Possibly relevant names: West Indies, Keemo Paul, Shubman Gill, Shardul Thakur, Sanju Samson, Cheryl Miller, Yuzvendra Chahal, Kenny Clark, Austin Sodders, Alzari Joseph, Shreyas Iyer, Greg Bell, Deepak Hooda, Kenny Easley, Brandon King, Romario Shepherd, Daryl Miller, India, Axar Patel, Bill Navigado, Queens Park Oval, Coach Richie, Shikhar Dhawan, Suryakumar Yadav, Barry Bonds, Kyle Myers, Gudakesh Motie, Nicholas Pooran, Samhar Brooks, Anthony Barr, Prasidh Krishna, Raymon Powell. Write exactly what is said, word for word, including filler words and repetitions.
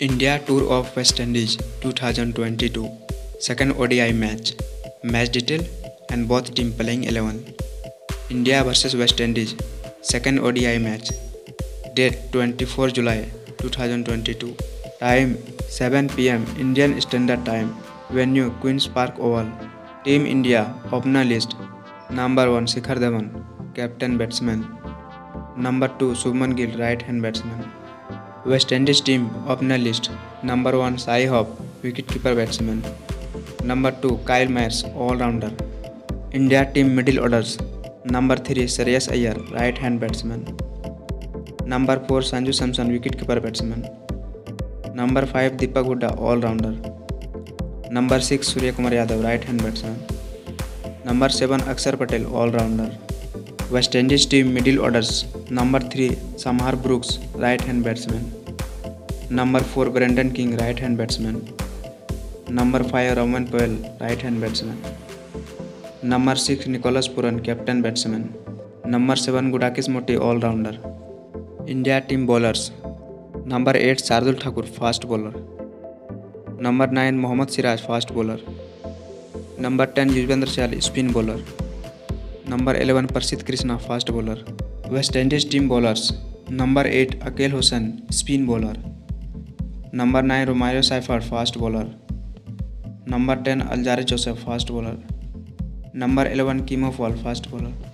India Tour of West Indies twenty twenty-two Second O D I Match Match Detail and both team playing eleven India versus West Indies Second O D I Match Date twenty-fourth of July twenty twenty-two Time seven p m Indian Standard Time Venue Queens Park Oval Team India Opener List Number one Shikhar Dhawan Captain Batsman Number two Shubman Gill Right Hand Batsman West Indies Team Opener List Number one Sai Hope Wicketkeeper Batsman Number two Kyle Myers All-Rounder India Team Middle Orders Number three Shreyas Iyer Right Hand Batsman Number four Sanju Samson Wicketkeeper Batsman Number five Deepak Hooda All-Rounder Number six Suryakumar Yadav Right Hand Batsman Number seven Axar Patel All-Rounder West Indies Team Middle Orders Number three Samhar Brooks Right Hand Batsman Number four Brandon King Right Hand Batsman Number five Raymon Powell Right Hand Batsman Number six Nicholas Pooran Captain Batsman Number seven Gudakesh Motie All-Rounder India Team Bowlers Number eight Shardul Thakur Fast Bowler Number nine Mohammad Siraj Fast Bowler Number ten Yuzvendra Chahal Spin Bowler Number eleven Prasidh Krishna Fast Bowler West Indies Team Bowlers Number eight Akil Hossain Spin Bowler Number nine Romario Shepherd Fast Bowler Number ten Alzari Joseph Fast Bowler Number eleven Keemo Paul Fast Bowler